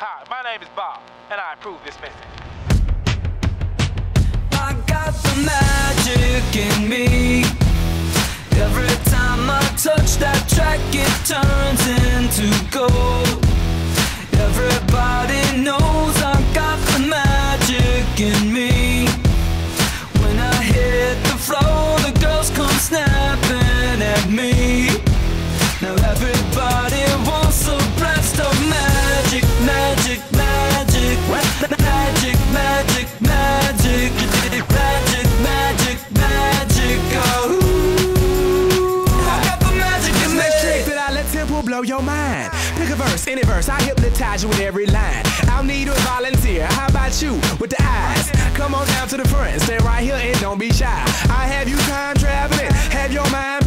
Hi, my name is Bob, and I approve this message. I got the magic in me. Every time I touch that track, it turns into gold. Everybody knows I got the magic in me. When I hit the floor, the girls come snapping at me. Now everybody wants a blast of magic, magic, magic, magic, magic, magic, magic, magic, magic, magic. Oh, I got the magic in me. This next that I let Temple blow your mind. Pick a verse, any verse, I hypnotize you with every line. I'll need a volunteer. How about you with the eyes? Come on down to the front, stay right here and don't be shy. I have you time traveling, have your mind.